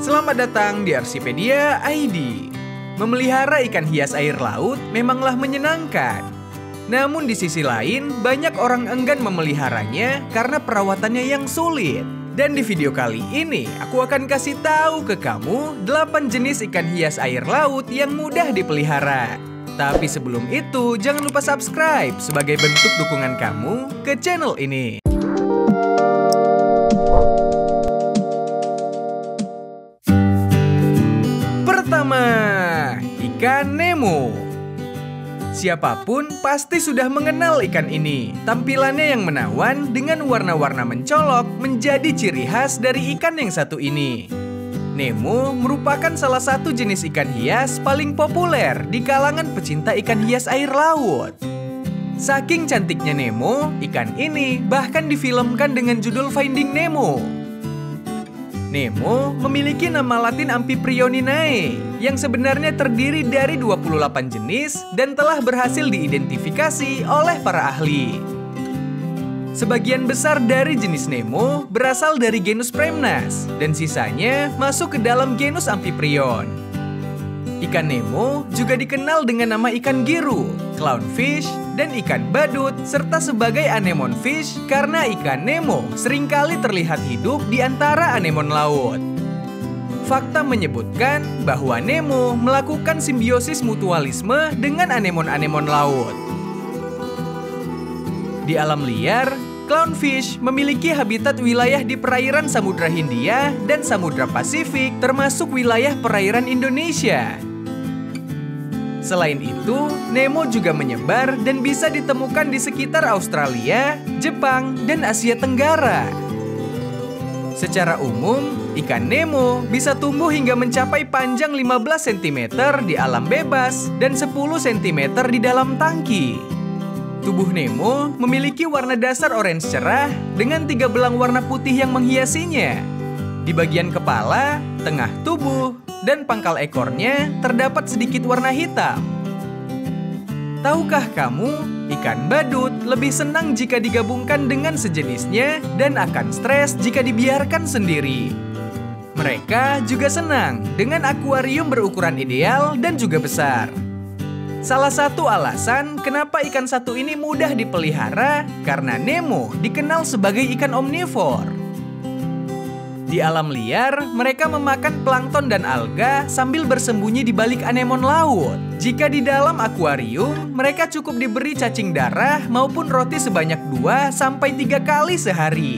Selamat datang di Arsipedia Id. Memelihara ikan hias air laut memanglah menyenangkan. Namun di sisi lain, banyak orang enggan memeliharanya karena perawatannya yang sulit. Dan di video kali ini, aku akan kasih tahu ke kamu 8 jenis ikan hias air laut yang mudah dipelihara. Tapi sebelum itu, jangan lupa subscribe sebagai bentuk dukungan kamu ke channel ini. Ikan Nemo. Siapapun pasti sudah mengenal ikan ini. Tampilannya yang menawan dengan warna-warna mencolok menjadi ciri khas dari ikan yang satu ini. Nemo merupakan salah satu jenis ikan hias paling populer di kalangan pecinta ikan hias air laut. Saking cantiknya Nemo, ikan ini bahkan difilmkan dengan judul Finding Nemo. Nemo memiliki nama Latin Amphiprioninae yang sebenarnya terdiri dari 28 jenis dan telah berhasil diidentifikasi oleh para ahli. Sebagian besar dari jenis Nemo berasal dari genus Premnas dan sisanya masuk ke dalam genus Amphiprion. Ikan Nemo juga dikenal dengan nama ikan giru, clownfish, dan ikan badut, serta sebagai anemon fish karena ikan Nemo seringkali terlihat hidup di antara anemon laut. Fakta menyebutkan bahwa Nemo melakukan simbiosis mutualisme dengan anemon-anemon laut. Di alam liar, clownfish memiliki habitat wilayah di perairan Samudra Hindia dan Samudra Pasifik, termasuk wilayah perairan Indonesia. Selain itu, Nemo juga menyebar dan bisa ditemukan di sekitar Australia, Jepang, dan Asia Tenggara. Secara umum, ikan Nemo bisa tumbuh hingga mencapai panjang 15 cm di alam bebas dan 10 cm di dalam tangki. Tubuh Nemo memiliki warna dasar orange cerah dengan 3 belang warna putih yang menghiasinya. Di bagian kepala, tengah tubuh, dan pangkal ekornya terdapat sedikit warna hitam. Tahukah kamu, ikan badut lebih senang jika digabungkan dengan sejenisnya dan akan stres jika dibiarkan sendiri. Mereka juga senang dengan akuarium berukuran ideal dan juga besar. Salah satu alasan kenapa ikan satu ini mudah dipelihara karena Nemo dikenal sebagai ikan omnivor. Di alam liar, mereka memakan plankton dan alga sambil bersembunyi di balik anemon laut. Jika di dalam akuarium, mereka cukup diberi cacing darah maupun roti sebanyak 2-3 kali sehari.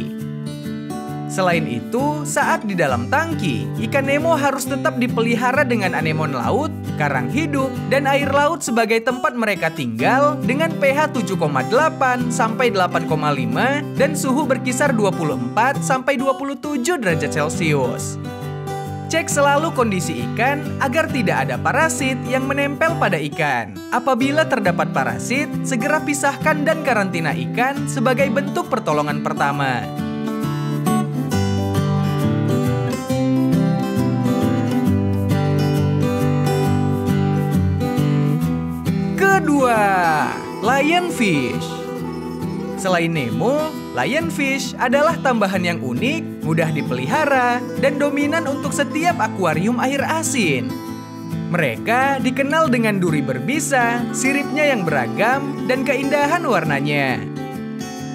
Selain itu, saat di dalam tangki, ikan Nemo harus tetap dipelihara dengan anemon laut, karang hidup, dan air laut sebagai tempat mereka tinggal dengan pH 7,8-8,5 dan suhu berkisar 24-27 derajat Celcius. Cek selalu kondisi ikan agar tidak ada parasit yang menempel pada ikan. Apabila terdapat parasit, segera pisahkan dan karantina ikan sebagai bentuk pertolongan pertama. Lionfish. Selain Nemo, lionfish adalah tambahan yang unik, mudah dipelihara, dan dominan untuk setiap akuarium air asin. Mereka dikenal dengan duri berbisa, siripnya yang beragam, dan keindahan warnanya.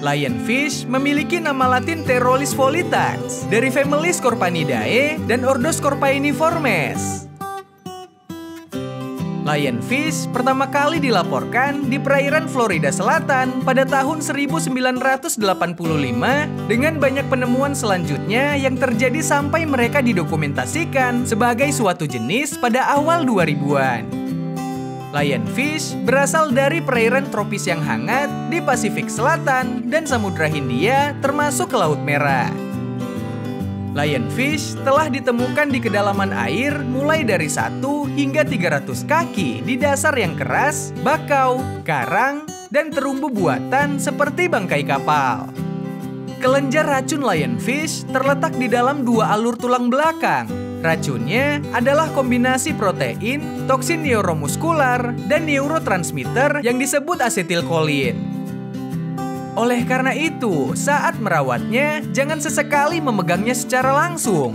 Lionfish memiliki nama Latin Pterois volitans dari famili Scorpaenidae dan ordo Scorpaeniformes. Lionfish pertama kali dilaporkan di perairan Florida Selatan pada tahun 1985 dengan banyak penemuan selanjutnya yang terjadi sampai mereka didokumentasikan sebagai suatu jenis pada awal 2000-an. Lionfish berasal dari perairan tropis yang hangat di Pasifik Selatan dan Samudra Hindia termasuk ke Laut Merah. Lionfish telah ditemukan di kedalaman air mulai dari 1 hingga 300 kaki di dasar yang keras, bakau, karang, dan terumbu buatan seperti bangkai kapal. Kelenjar racun lionfish terletak di dalam 2 alur tulang belakang. Racunnya adalah kombinasi protein, toksin neuromuskular, dan neurotransmitter yang disebut asetilkolin. Oleh karena itu, saat merawatnya, jangan sesekali memegangnya secara langsung.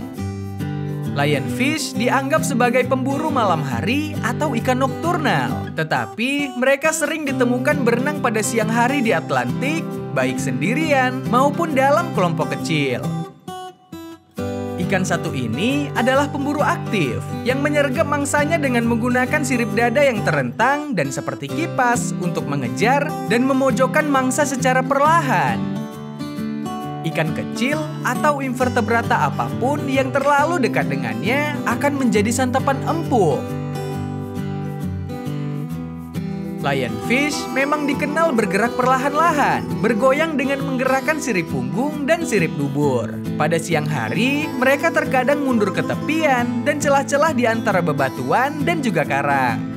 Lionfish dianggap sebagai pemburu malam hari atau ikan nokturnal. Tetapi mereka sering ditemukan berenang pada siang hari di Atlantik, baik sendirian maupun dalam kelompok kecil. Ikan satu ini adalah pemburu aktif yang menyergap mangsanya dengan menggunakan sirip dada yang terentang dan seperti kipas untuk mengejar dan memojokkan mangsa secara perlahan. Ikan kecil atau invertebrata apapun yang terlalu dekat dengannya akan menjadi santapan empuk. Lionfish memang dikenal bergerak perlahan-lahan, bergoyang dengan menggerakkan sirip punggung dan sirip dubur. Pada siang hari, mereka terkadang mundur ke tepian dan celah-celah di antara bebatuan dan juga karang.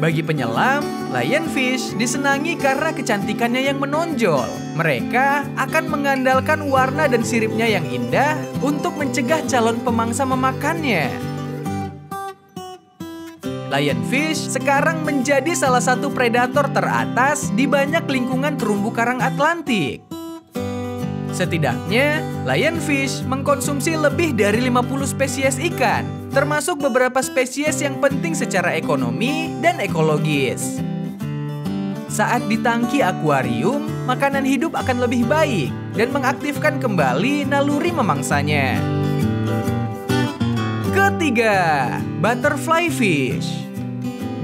Bagi penyelam, lionfish disenangi karena kecantikannya yang menonjol. Mereka akan mengandalkan warna dan siripnya yang indah untuk mencegah calon pemangsa memakannya. Lionfish sekarang menjadi salah satu predator teratas di banyak lingkungan terumbu karang Atlantik. Setidaknya, lionfish mengkonsumsi lebih dari 50 spesies ikan, termasuk beberapa spesies yang penting secara ekonomi dan ekologis. Saat ditangki akuarium, makanan hidup akan lebih baik dan mengaktifkan kembali naluri memangsanya. Ketiga, butterfly fish.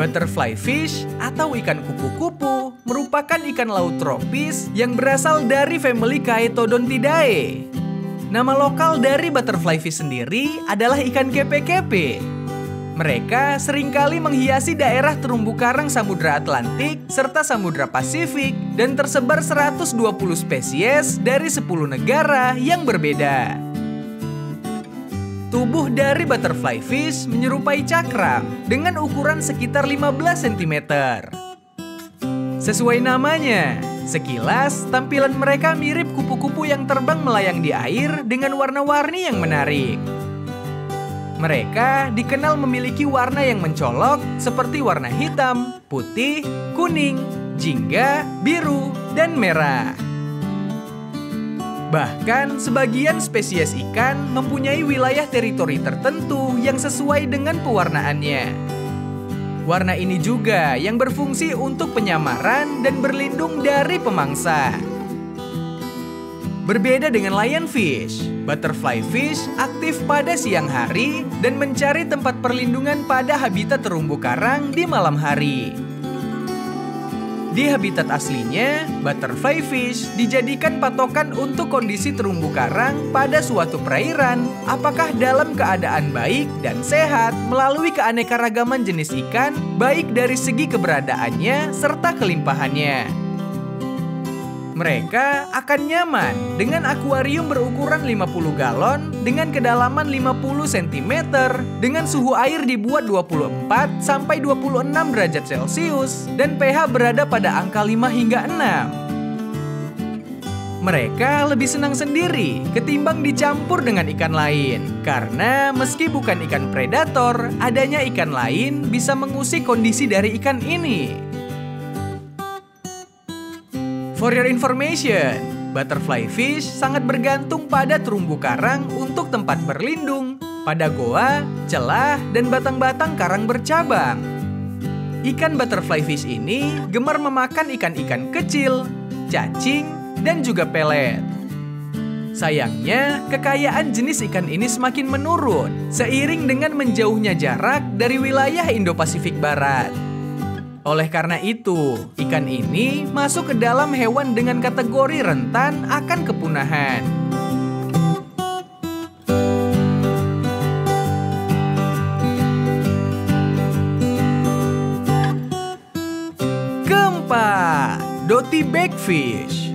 Butterfly fish atau ikan kupu-kupu merupakan ikan laut tropis yang berasal dari famili Chaetodontidae. Nama lokal dari butterfly fish sendiri adalah ikan kepe-kepe. Mereka seringkali menghiasi daerah terumbu karang Samudra Atlantik serta Samudra Pasifik dan tersebar 120 spesies dari 10 negara yang berbeda. Tubuh dari butterfly fish menyerupai cakram dengan ukuran sekitar 15 cm. Sesuai namanya, sekilas, tampilan mereka mirip kupu-kupu yang terbang melayang di air dengan warna-warni yang menarik. Mereka dikenal memiliki warna yang mencolok seperti warna hitam, putih, kuning, jingga, biru, dan merah. Bahkan, sebagian spesies ikan mempunyai wilayah teritori tertentu yang sesuai dengan pewarnaannya. Warna ini juga yang berfungsi untuk penyamaran dan berlindung dari pemangsa. Berbeda dengan lionfish, butterfly fish aktif pada siang hari dan mencari tempat perlindungan pada habitat terumbu karang di malam hari. Di habitat aslinya, butterfly fish dijadikan patokan untuk kondisi terumbu karang pada suatu perairan, apakah dalam keadaan baik dan sehat melalui keanekaragaman jenis ikan, baik dari segi keberadaannya serta kelimpahannya. Mereka akan nyaman dengan akuarium berukuran 50 galon dengan kedalaman 50 cm dengan suhu air di bawah 24 sampai 26 derajat Celcius dan pH berada pada angka 5 hingga 6. Mereka lebih senang sendiri ketimbang dicampur dengan ikan lain, karena meski bukan ikan predator, adanya ikan lain bisa mengusik kondisi dari ikan ini. For your information, butterfly fish sangat bergantung pada terumbu karang untuk tempat berlindung, pada goa, celah, dan batang-batang karang bercabang. Ikan butterfly fish ini gemar memakan ikan-ikan kecil, cacing, dan juga pelet. Sayangnya, kekayaan jenis ikan ini semakin menurun seiring dengan menjauhnya jarak dari wilayah Indo-Pasifik Barat. Oleh karena itu, ikan ini masuk ke dalam hewan dengan kategori rentan akan kepunahan. Keempat, dottyback fish.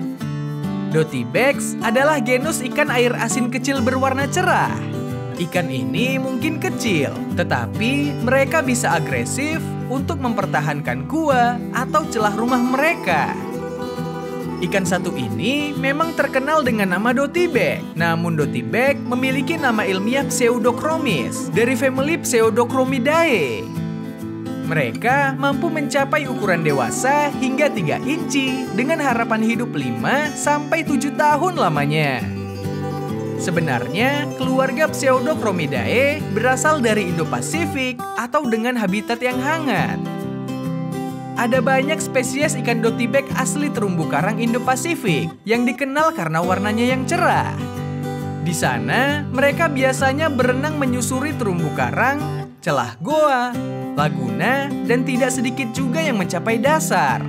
Dottybacks adalah genus ikan air asin kecil berwarna cerah. Ikan ini mungkin kecil, tetapi mereka bisa agresif untuk mempertahankan gua atau celah rumah mereka. Ikan satu ini memang terkenal dengan nama dottyback. Namun dottyback memiliki nama ilmiah Pseudochromis dari famili Pseudochromidae. Mereka mampu mencapai ukuran dewasa hingga 3 inci dengan harapan hidup 5 sampai 7 tahun lamanya. Sebenarnya, keluarga Pseudochromidae berasal dari Indo-Pasifik atau dengan habitat yang hangat. Ada banyak spesies ikan dotibek asli terumbu karang Indo-Pasifik yang dikenal karena warnanya yang cerah. Di sana, mereka biasanya berenang menyusuri terumbu karang, celah goa, laguna, dan tidak sedikit juga yang mencapai dasar.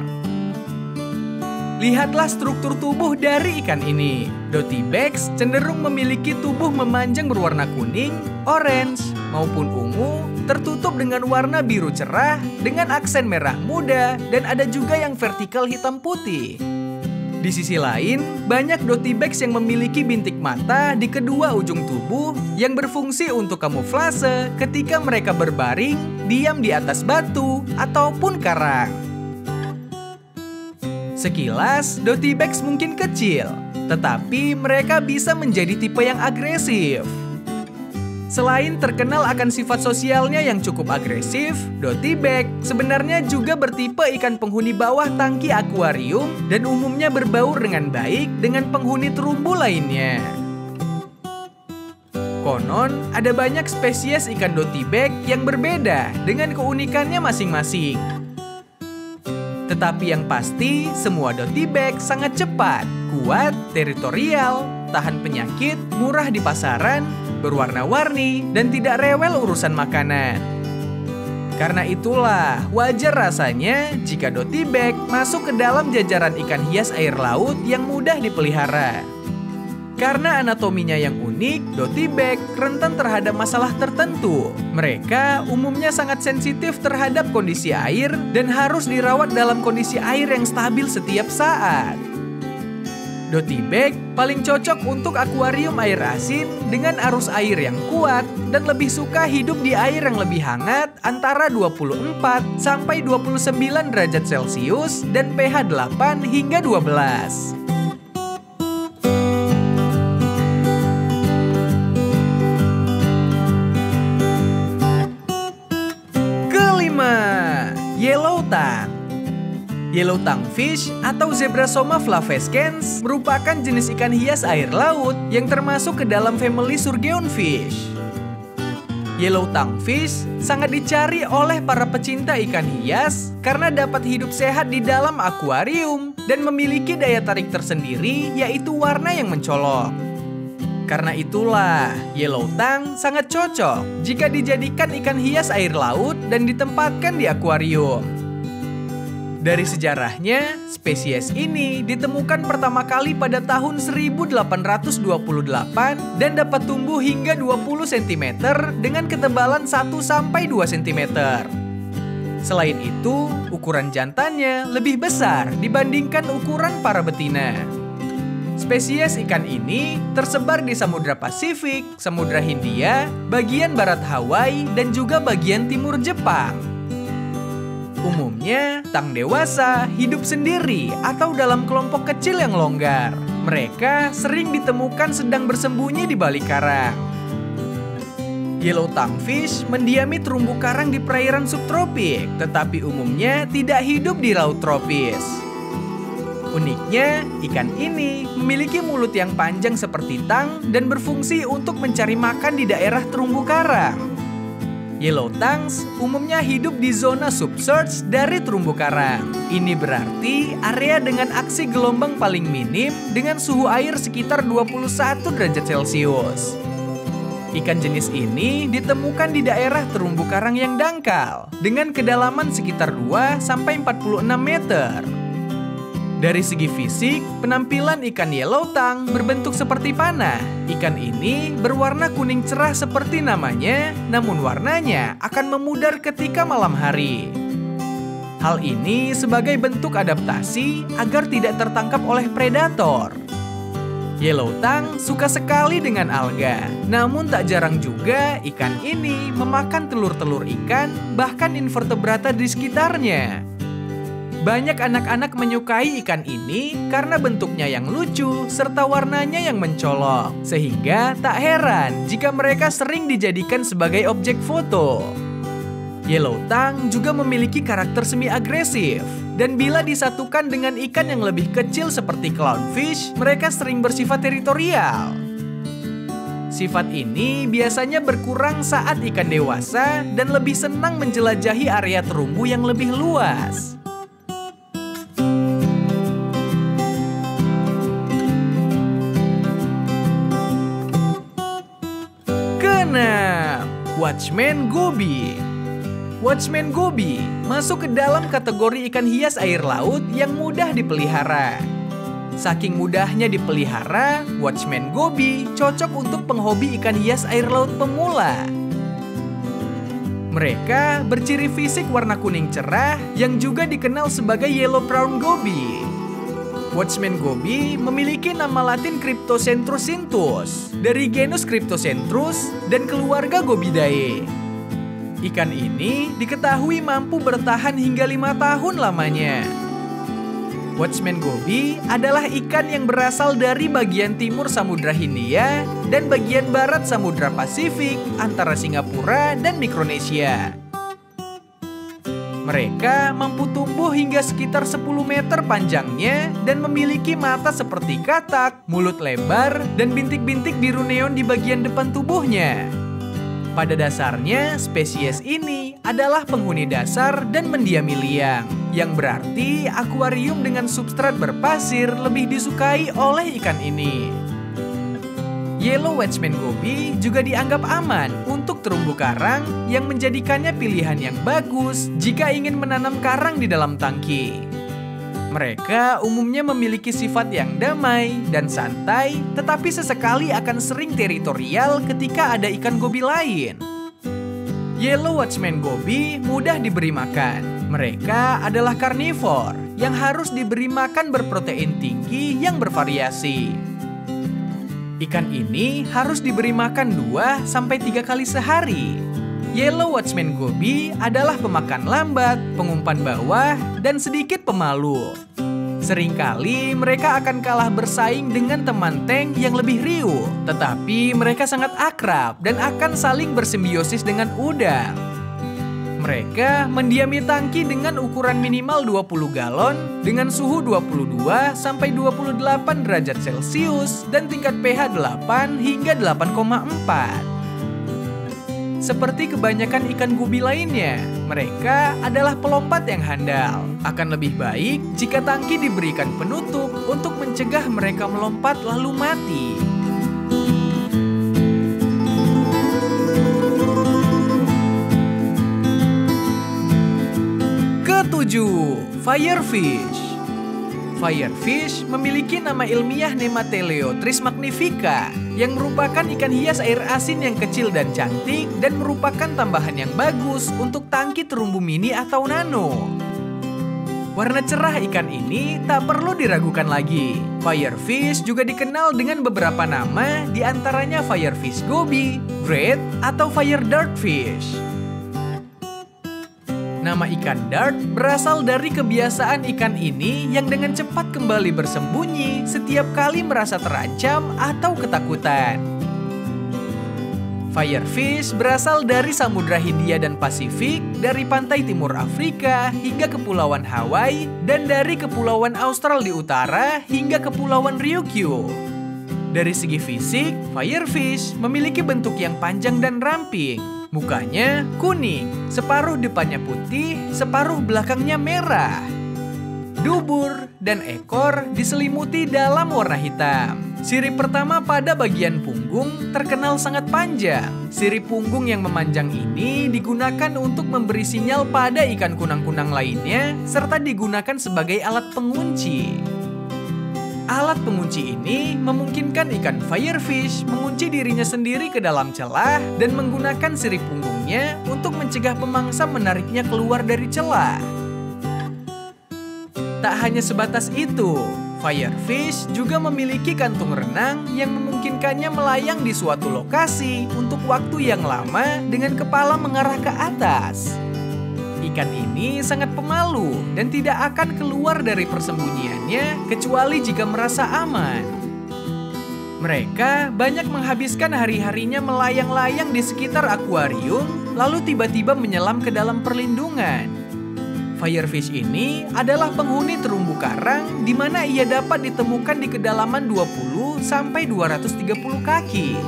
Lihatlah struktur tubuh dari ikan ini. Dotibex cenderung memiliki tubuh memanjang berwarna kuning, orange, maupun ungu, tertutup dengan warna biru cerah dengan aksen merah muda, dan ada juga yang vertikal hitam putih. Di sisi lain, banyak dotibex yang memiliki bintik mata di kedua ujung tubuh yang berfungsi untuk kamuflase ketika mereka berbaring, diam di atas batu, ataupun karang. Sekilas, dotibex mungkin kecil, tetapi mereka bisa menjadi tipe yang agresif. Selain terkenal akan sifat sosialnya yang cukup agresif, dotibek sebenarnya juga bertipe ikan penghuni bawah tangki akuarium dan umumnya berbaur dengan baik dengan penghuni terumbu lainnya. Konon, ada banyak spesies ikan dotibek yang berbeda dengan keunikannya masing-masing. Tetapi yang pasti, semua dotibek sangat cepat, kuat, teritorial, tahan penyakit, murah di pasaran, berwarna-warni, dan tidak rewel urusan makanan. Karena itulah, wajar rasanya jika dotibek masuk ke dalam jajaran ikan hias air laut yang mudah dipelihara. Karena anatominya yang unik, dotibek rentan terhadap masalah tertentu. Mereka umumnya sangat sensitif terhadap kondisi air dan harus dirawat dalam kondisi air yang stabil setiap saat. Dotibek paling cocok untuk akuarium air asin dengan arus air yang kuat dan lebih suka hidup di air yang lebih hangat antara 24 sampai 29 derajat Celcius dan pH 8 hingga 12. Kelima, yellow tongue. Yellow tonguefish atau Zebrasoma flavescens merupakan jenis ikan hias air laut yang termasuk ke dalam famili surgeonfish. Yellow tonguefish sangat dicari oleh para pecinta ikan hias karena dapat hidup sehat di dalam akuarium dan memiliki daya tarik tersendiri, yaitu warna yang mencolok. Karena itulah, yellow tongue sangat cocok jika dijadikan ikan hias air laut dan ditempatkan di akuarium. Dari sejarahnya, spesies ini ditemukan pertama kali pada tahun 1828 dan dapat tumbuh hingga 20 cm dengan ketebalan 1-2 cm. Selain itu, ukuran jantannya lebih besar dibandingkan ukuran para betina. Spesies ikan ini tersebar di Samudra Pasifik, Samudra Hindia, bagian barat Hawaii, dan juga bagian timur Jepang. Umumnya, tang dewasa hidup sendiri atau dalam kelompok kecil yang longgar. Mereka sering ditemukan sedang bersembunyi di balik karang. Yellow tonguefish mendiami terumbu karang di perairan subtropik, tetapi umumnya tidak hidup di laut tropis. Uniknya, ikan ini memiliki mulut yang panjang seperti tang dan berfungsi untuk mencari makan di daerah terumbu karang. Yellow tongues umumnya hidup di zona subsurge dari terumbu karang. Ini berarti area dengan aksi gelombang paling minim dengan suhu air sekitar 21 derajat Celcius. Ikan jenis ini ditemukan di daerah terumbu karang yang dangkal dengan kedalaman sekitar 2 sampai 46 meter. Dari segi fisik, penampilan ikan yellow tongue berbentuk seperti panah. Ikan ini berwarna kuning cerah seperti namanya, namun warnanya akan memudar ketika malam hari. Hal ini sebagai bentuk adaptasi agar tidak tertangkap oleh predator. Yellow tongue suka sekali dengan alga, namun tak jarang juga ikan ini memakan telur-telur ikan, bahkan invertebrata di sekitarnya. Banyak anak-anak menyukai ikan ini karena bentuknya yang lucu serta warnanya yang mencolok. Sehingga tak heran jika mereka sering dijadikan sebagai objek foto. Yellow tongue juga memiliki karakter semi-agresif. Dan bila disatukan dengan ikan yang lebih kecil seperti clownfish, mereka sering bersifat teritorial. Sifat ini biasanya berkurang saat ikan dewasa dan lebih senang menjelajahi area terumbu yang lebih luas. Keenam, Watchman Goby. Watchman Goby masuk ke dalam kategori ikan hias air laut yang mudah dipelihara. Saking mudahnya dipelihara, Watchman Goby cocok untuk penghobi ikan hias air laut pemula. Mereka berciri fisik warna kuning cerah yang juga dikenal sebagai yellow crown goby. Watchman Goby memiliki nama latin Cryptocentrus cintus dari genus Cryptocentrus dan keluarga Gobiidae. Ikan ini diketahui mampu bertahan hingga 5 tahun lamanya. Watchman Goby adalah ikan yang berasal dari bagian timur Samudra Hindia dan bagian barat Samudra Pasifik antara Singapura dan Mikronesia. Mereka mampu tumbuh hingga sekitar 10 meter panjangnya dan memiliki mata seperti katak, mulut lebar, dan bintik-bintik biru neon di bagian depan tubuhnya. Pada dasarnya, spesies ini adalah penghuni dasar dan mendiami liang, yang berarti akuarium dengan substrat berpasir lebih disukai oleh ikan ini. Yellow Watchman Goby juga dianggap aman untuk terumbu karang yang menjadikannya pilihan yang bagus jika ingin menanam karang di dalam tangki. Mereka umumnya memiliki sifat yang damai dan santai, tetapi sesekali akan sering teritorial ketika ada ikan goby lain. Yellow Watchman Goby mudah diberi makan. Mereka adalah karnivor yang harus diberi makan berprotein tinggi yang bervariasi. Ikan ini harus diberi makan 2-3 kali sehari. Yellow Watchman Goby adalah pemakan lambat, pengumpan bawah, dan sedikit pemalu. Seringkali mereka akan kalah bersaing dengan teman tank yang lebih riuh, tetapi mereka sangat akrab dan akan saling bersimbiosis dengan udang. Mereka mendiami tangki dengan ukuran minimal 20 galon dengan suhu 22-28 derajat Celcius dan tingkat pH 8 hingga 8,4. Seperti kebanyakan ikan goby lainnya, mereka adalah pelompat yang handal. Akan lebih baik jika tangki diberikan penutup untuk mencegah mereka melompat lalu mati. Ketujuh, Firefish. Firefish memiliki nama ilmiah Nemateleotris magnifica, yang merupakan ikan hias air asin yang kecil dan cantik dan merupakan tambahan yang bagus untuk tangki terumbu mini atau nano. Warna cerah ikan ini tak perlu diragukan lagi. Firefish juga dikenal dengan beberapa nama, diantaranya Firefish Goby, Great, atau Fire Dartfish. Nama ikan dart berasal dari kebiasaan ikan ini yang dengan cepat kembali bersembunyi setiap kali merasa terancam atau ketakutan. Firefish berasal dari Samudra Hindia dan Pasifik, dari pantai timur Afrika hingga Kepulauan Hawaii, dan dari Kepulauan Australia di utara hingga Kepulauan Ryukyu. Dari segi fisik, Firefish memiliki bentuk yang panjang dan ramping. Mukanya kuning, separuh depannya putih, separuh belakangnya merah. Dubur dan ekor diselimuti dalam warna hitam. Sirip pertama pada bagian punggung terkenal sangat panjang. Sirip punggung yang memanjang ini digunakan untuk memberi sinyal pada ikan kunang-kunang lainnya, serta digunakan sebagai alat pengunci. Alat pengunci ini memungkinkan ikan firefish mengunci dirinya sendiri ke dalam celah dan menggunakan sirip punggungnya untuk mencegah pemangsa menariknya keluar dari celah. Tak hanya sebatas itu, firefish juga memiliki kantung renang yang memungkinkannya melayang di suatu lokasi untuk waktu yang lama dengan kepala mengarah ke atas. Ikan ini sangat pemalu dan tidak akan keluar dari persembunyiannya kecuali jika merasa aman. Mereka banyak menghabiskan hari-harinya melayang-layang di sekitar akuarium, lalu tiba-tiba menyelam ke dalam perlindungan. Firefish ini adalah penghuni terumbu karang di mana ia dapat ditemukan di kedalaman 20-230 kaki.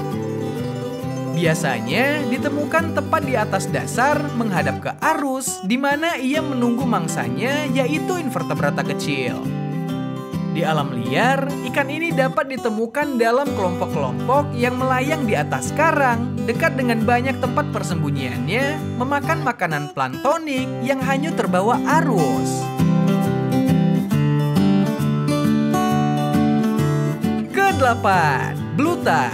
Biasanya ditemukan tepat di atas dasar menghadap ke arus di mana ia menunggu mangsanya, yaitu invertebrata kecil. Di alam liar, ikan ini dapat ditemukan dalam kelompok-kelompok yang melayang di atas karang, dekat dengan banyak tempat persembunyiannya, memakan makanan planktonik yang hanyut terbawa arus. Kedelapan, bluta.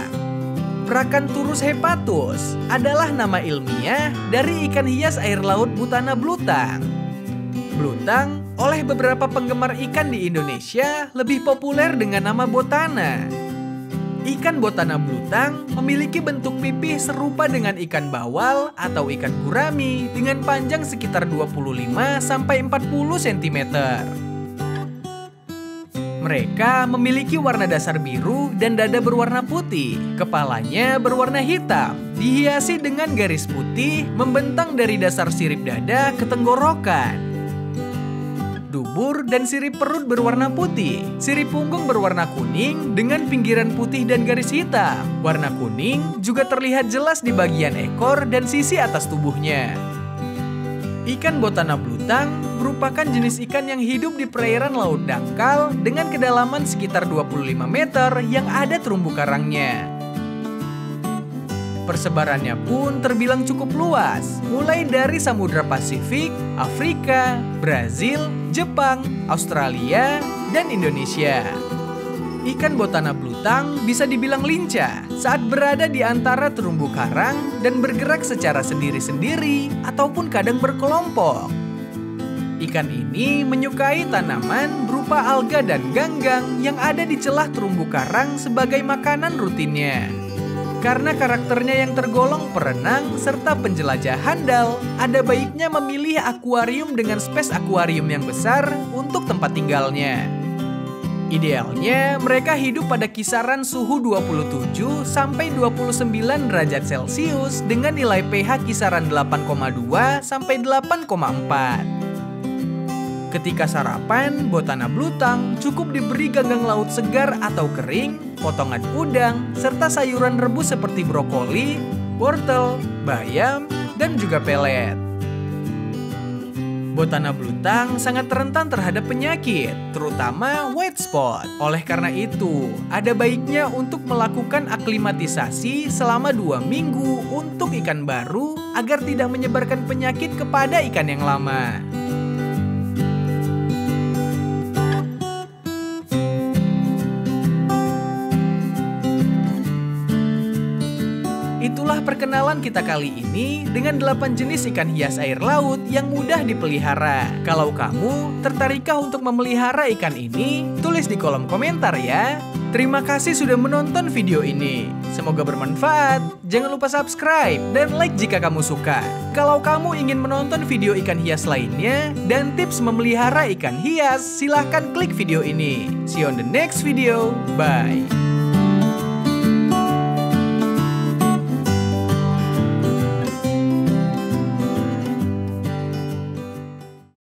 Paracanthurus hepatus adalah nama ilmiah dari ikan hias air laut butana blutang. Blutang oleh beberapa penggemar ikan di Indonesia lebih populer dengan nama botana. Ikan botana blutang memiliki bentuk pipih serupa dengan ikan bawal atau ikan gurami dengan panjang sekitar 25 sampai 40 cm. Mereka memiliki warna dasar biru dan dada berwarna putih. Kepalanya berwarna hitam, dihiasi dengan garis putih membentang dari dasar sirip dada ke tenggorokan. Dubur dan sirip perut berwarna putih, sirip punggung berwarna kuning dengan pinggiran putih dan garis hitam. Warna kuning juga terlihat jelas di bagian ekor dan sisi atas tubuhnya. Ikan botana blutang merupakan jenis ikan yang hidup di perairan laut dangkal dengan kedalaman sekitar 25 meter yang ada terumbu karangnya. Persebarannya pun terbilang cukup luas, mulai dari Samudra Pasifik, Afrika, Brazil, Jepang, Australia, dan Indonesia. Ikan botana blutang bisa dibilang lincah saat berada di antara terumbu karang dan bergerak secara sendiri-sendiri ataupun kadang berkelompok. Ikan ini menyukai tanaman berupa alga dan ganggang yang ada di celah terumbu karang sebagai makanan rutinnya. Karena karakternya yang tergolong perenang serta penjelajah handal, ada baiknya memilih akuarium dengan spes akuarium yang besar untuk tempat tinggalnya. Idealnya, mereka hidup pada kisaran suhu 27 sampai 29 derajat Celcius dengan nilai pH kisaran 8,2 sampai 8,4. Ketika sarapan, botana blutang cukup diberi ganggang laut segar atau kering, potongan udang, serta sayuran rebus seperti brokoli, wortel, bayam, dan juga pelet. Botana blutang sangat rentan terhadap penyakit, terutama white spot. Oleh karena itu, ada baiknya untuk melakukan aklimatisasi selama 2 minggu untuk ikan baru agar tidak menyebarkan penyakit kepada ikan yang lama. Itulah perkenalan kita kali ini dengan 8 jenis ikan hias air laut yang mudah dipelihara. Kalau kamu tertarikkah untuk memelihara ikan ini? Tulis di kolom komentar ya. Terima kasih sudah menonton video ini. Semoga bermanfaat. Jangan lupa subscribe dan like jika kamu suka. Kalau kamu ingin menonton video ikan hias lainnya dan tips memelihara ikan hias, silahkan klik video ini. See you on the next video. Bye.